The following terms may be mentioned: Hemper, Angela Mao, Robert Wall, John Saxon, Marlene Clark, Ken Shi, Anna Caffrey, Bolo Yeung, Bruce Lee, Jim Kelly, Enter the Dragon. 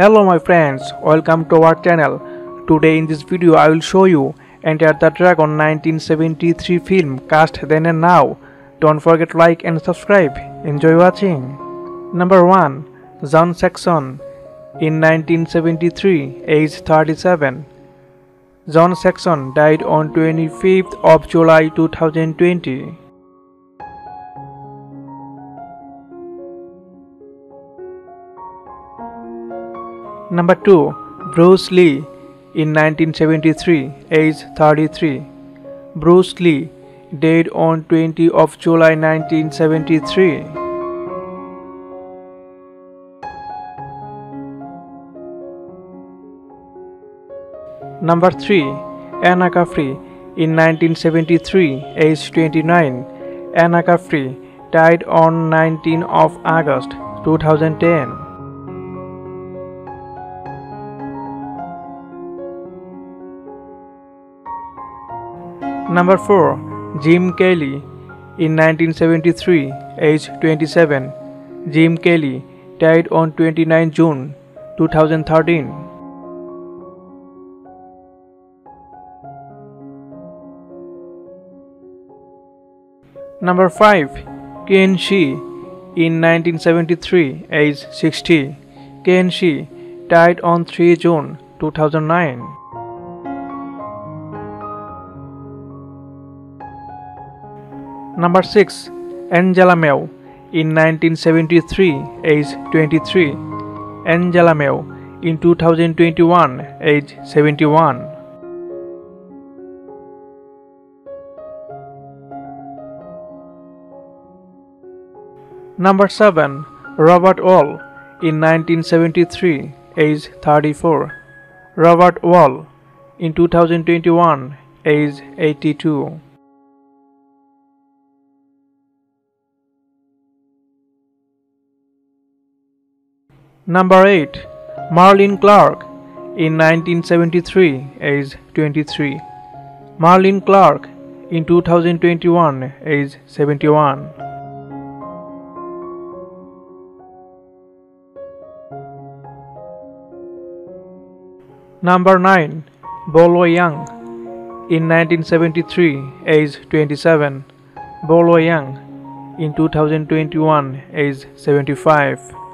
Hello my friends, welcome to our channel. Today in this video I will show you Enter the Dragon 1973 film cast then and now. Don't forget like and subscribe. Enjoy watching. Number 1. John Saxon. In 1973, age 37. John Saxon died on 25th of July 2020. Number 2. Bruce Lee. In 1973, age 33. Bruce Lee died on 20th of July 1973. Number 3. Anna Caffrey. In 1973, age 29. Anna Caffrey died on 19th of August 2010. Number 4. Jim Kelly. In 1973, age 27. Jim Kelly died on 29 June 2013. Number 5. Ken Shi. In 1973, age 60. Ken Shi died on 3 June 2009. Number 6. Angela Mao. In 1973, age 23. Angela Mao in 2021, age 71. Number 7. Robert Wall. In 1973, age 34. Robert Wall in 2021, age 82. Number 8. Marlene Clark. In 1973, age 23. Marlene Clark in 2021, age 71. Number 9. Bolo Yeung. In 1973, age 27. Bolo Yeung in 2021, age 75.